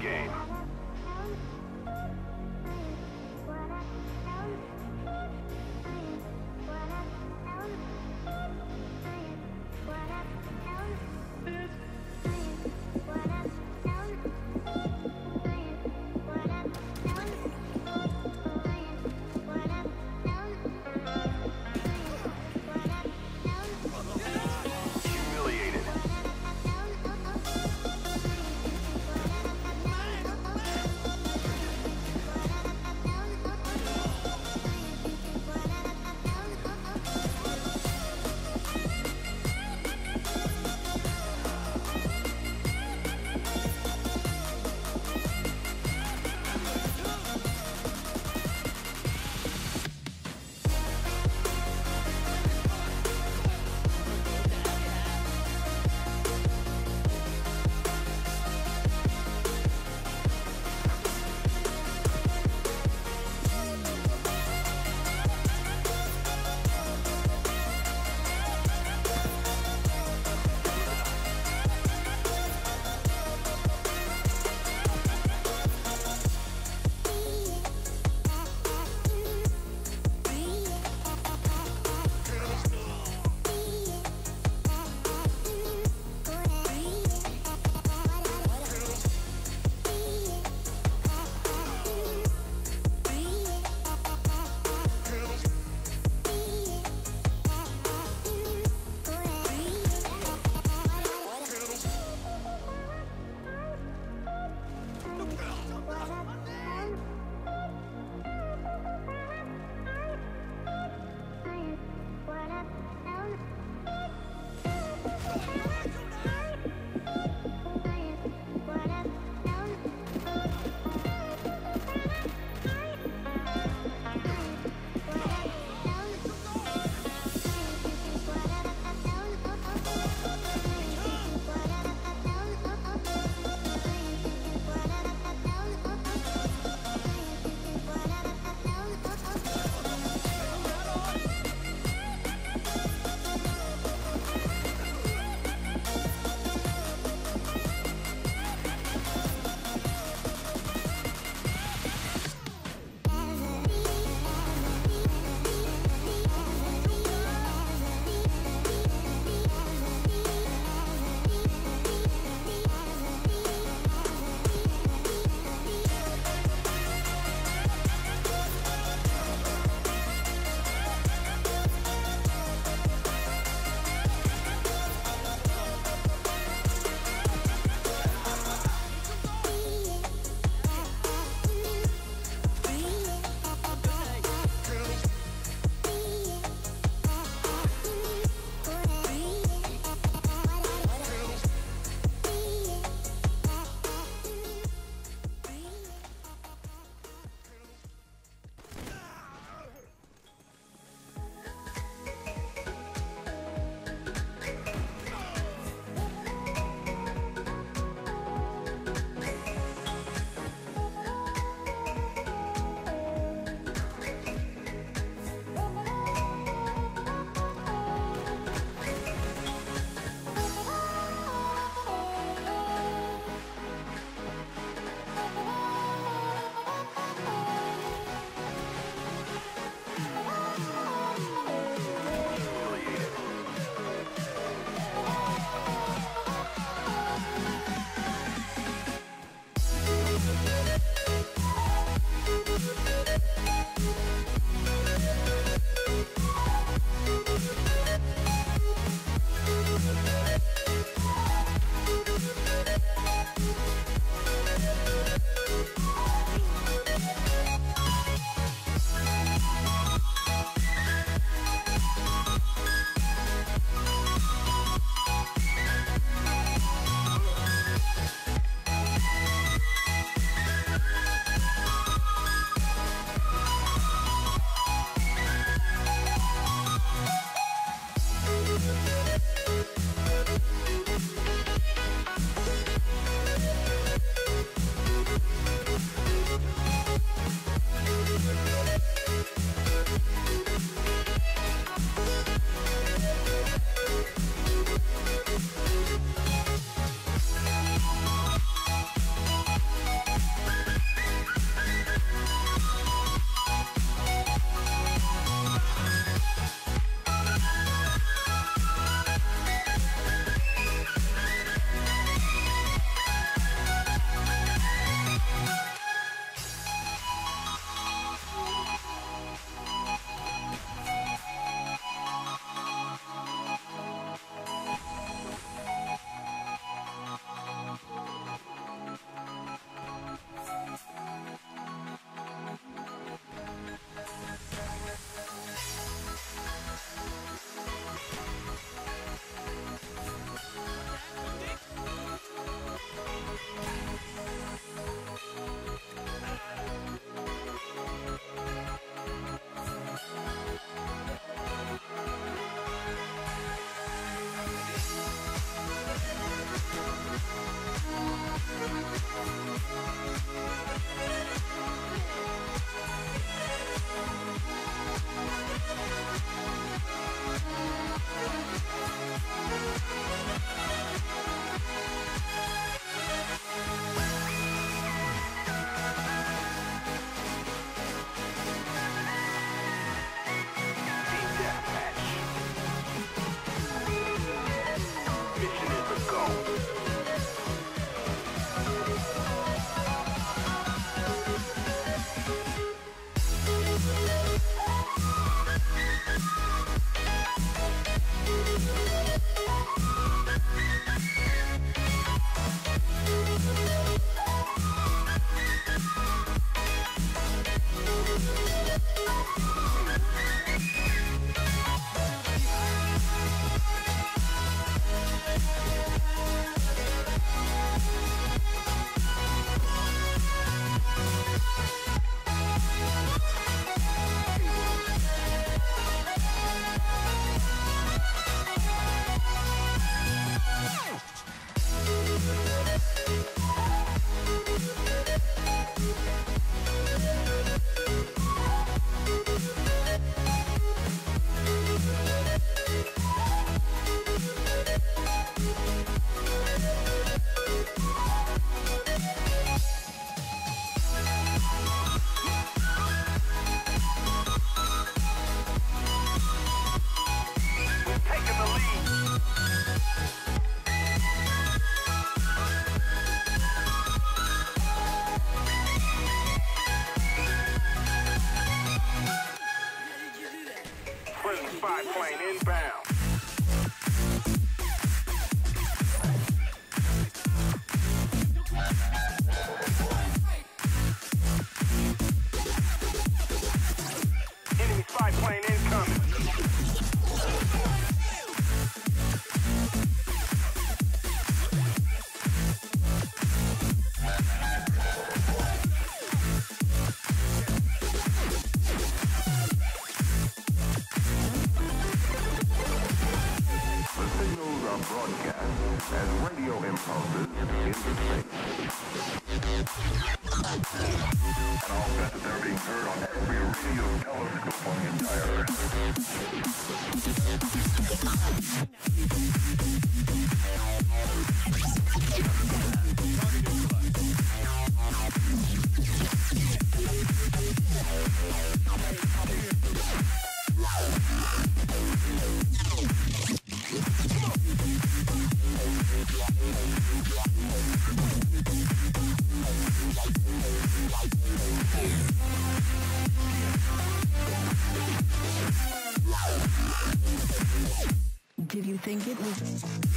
game. Humiliated. 5 plane inbound. Enemy spy plane incoming. Broadcast as radio impulses into space. And all that they're being heard on every radio telescope on the entire Did you think it was?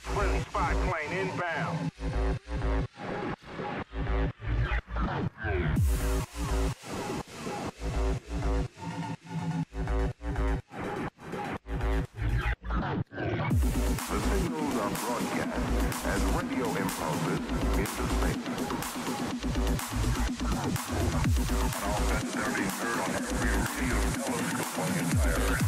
Friendly spy plane inbound. The signals are broadcast as radio impulses into space. And all that they're being heard on every radio telescope on the entire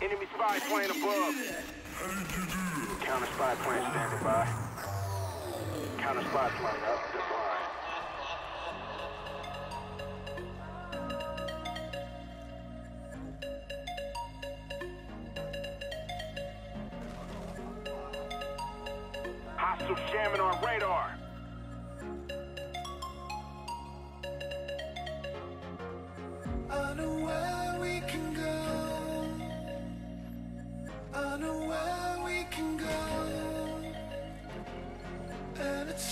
enemy spy plane above. Counter spy plane standing by. Counter spy plane up the line. Hostiles jamming our radar.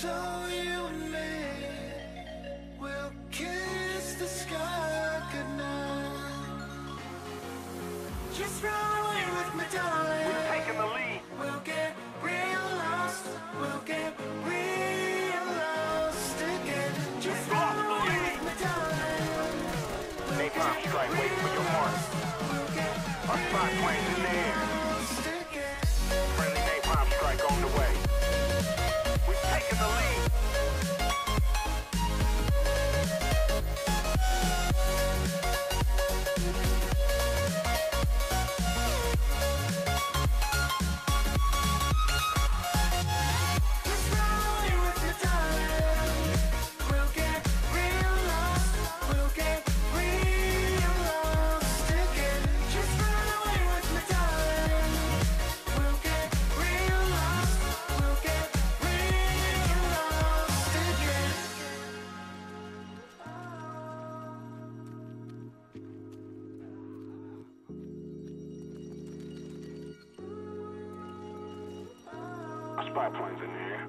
So you and me will kiss the sky goodnight. Just run away with me, darling. We're taking the lead. We'll get real lost. We'll get real lost again. Just run away with me, darling. Make time strike. Wait for your heart. We'll get our spy planes in the air. Friendly napalm strike on the way. Taking the lead. Spy planes in the air.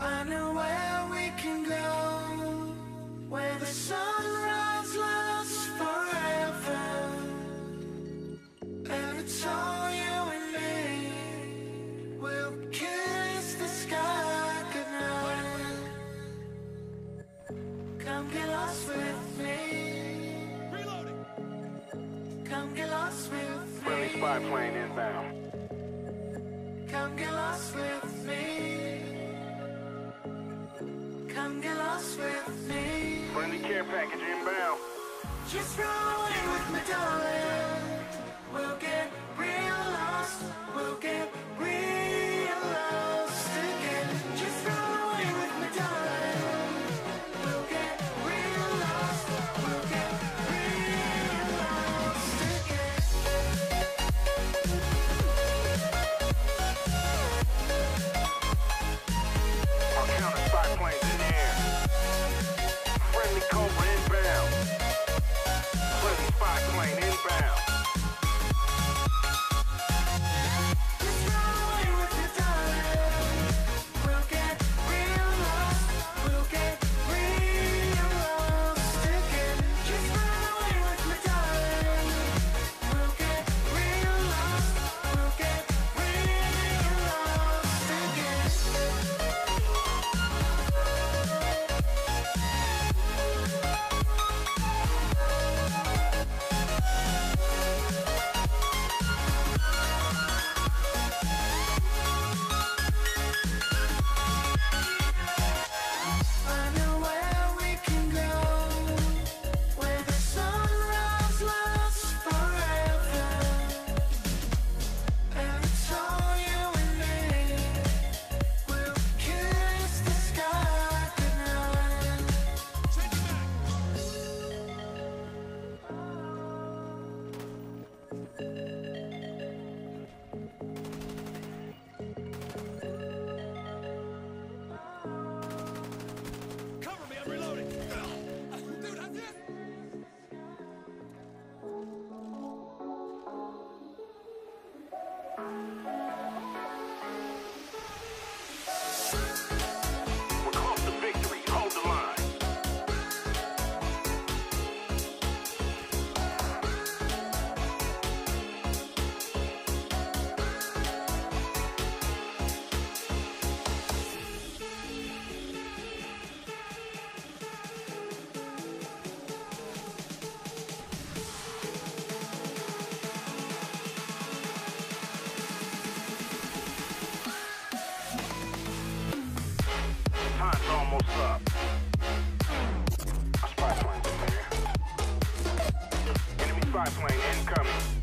I know where we can go, where the sunrise lasts forever, and it's all you and me. We'll kiss the sky goodnight. Come get lost with me. Reloading. Come get lost with me. Rally spy plane inbound. Come get lost with me. Come get lost with me. Friendly care package inbound. Just roll in with me, darling. We'll get real lost. We'll get real lost again. Just roll in with me, darling. We'll get real lost. We'll get real lost again. I'll count a spy plane. Cobra inbound. Friendly spy plane inbound. Just rolling with the darling. We'll get real lost. We'll get real lost again. Just rolling with the darling. We'll get real lost. We'll get real lost again. Spy plane incoming.